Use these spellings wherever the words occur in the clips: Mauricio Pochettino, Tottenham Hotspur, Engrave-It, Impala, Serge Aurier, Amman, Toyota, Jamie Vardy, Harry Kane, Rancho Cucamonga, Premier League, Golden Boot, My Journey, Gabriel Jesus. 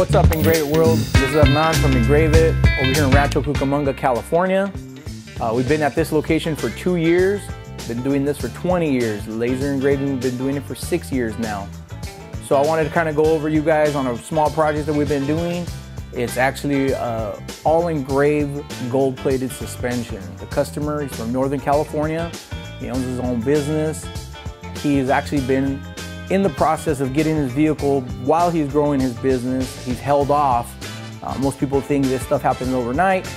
What's up, Engrave-It world? This is Amman from Engrave-It over here in Rancho Cucamonga, California. We've been at this location for 2 years, been doing this for 20 years. Laser engraving, been doing it for 6 years now. So I wanted to kind of go over you guys on a small project that we've been doing. It's actually all engraved gold-plated suspension. The customer is from Northern California. He owns his own business. He has actually been in the process of getting his vehicle while he's growing his business. He's held off. Most people think this stuff happens overnight.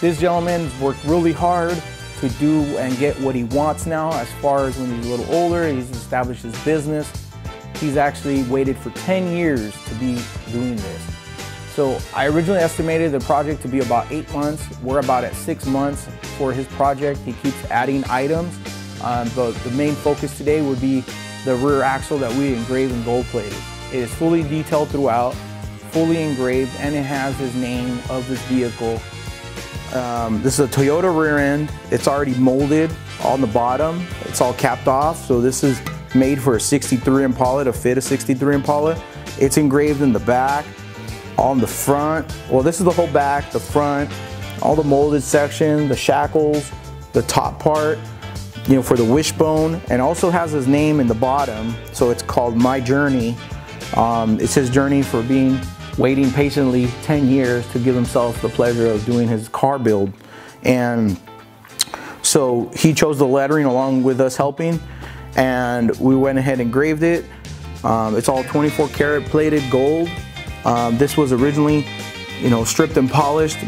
This gentleman's worked really hard to do and get what he wants now. As far as when he's a little older, he's established his business. He's actually waited for 10 years to be doing this. So I originally estimated the project to be about 8 months. We're about at 6 months for his project. He keeps adding items, but the main focus today would be the rear axle that we engraved and gold plated. It is fully detailed throughout, fully engraved, and it has his name of this vehicle. This is a Toyota rear end. It's already molded on the bottom. It's all capped off. So this is made for a 63 Impala to fit a 63 Impala. It's engraved in the back, on the front. Well, this is the whole back, the front, all the molded section, the shackles, the top part, you know, for the wishbone, and also has his name in the bottom. So it's called My Journey. It's his journey for waiting patiently 10 years to give himself the pleasure of doing his car build. And so he chose the lettering along with us helping, and we went ahead and engraved it. It's all 24 karat plated gold. This was originally, you know, stripped and polished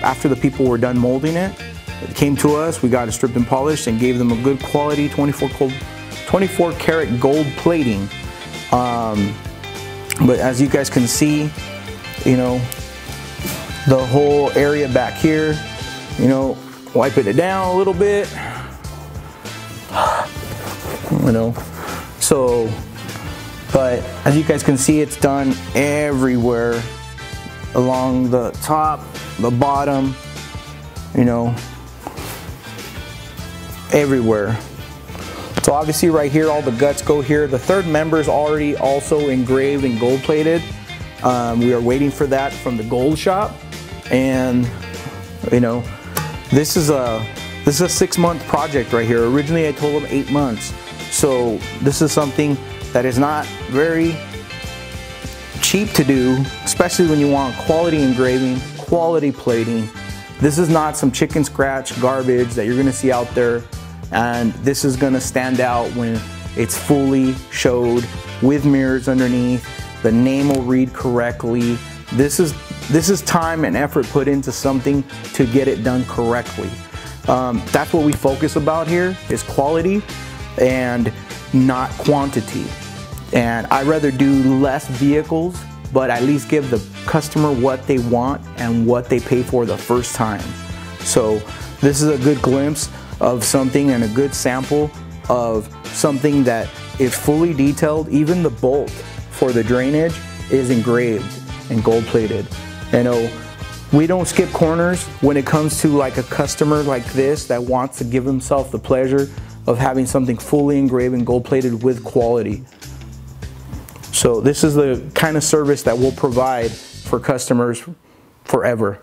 after the people were done molding it. It came to us, we got it stripped and polished and gave them a good quality 24 karat gold plating. But as you guys can see, you know, the whole area back here, you know, wiping it down a little bit, you know. So, but as you guys can see, it's done everywhere along the top, the bottom, you know, everywhere. So obviously right here, all the guts go here. The third member is already also engraved and gold plated. We are waiting for that from the gold shop. And you know, this is a 6 month project right here. Originally I told them 8 months. So this is something that is not very cheap to do, especially when you want quality engraving, quality plating. This is not some chicken scratch garbage that you're gonna see out there, and this is gonna stand out when it's fully showed with mirrors underneath. The name will read correctly. This is time and effort put into something to get it done correctly. That's what we focus about here, is quality and not quantity. And I'd rather do less vehicles, but at least give the customer what they want and what they pay for the first time. So this is a good glimpse of something and a good sample of something that is fully detailed. Even the bolt for the drainage is engraved and gold plated. You know, we don't skip corners when it comes to like a customer like this that wants to give himself the pleasure of having something fully engraved and gold plated with quality. So this is the kind of service that we'll provide for customers forever.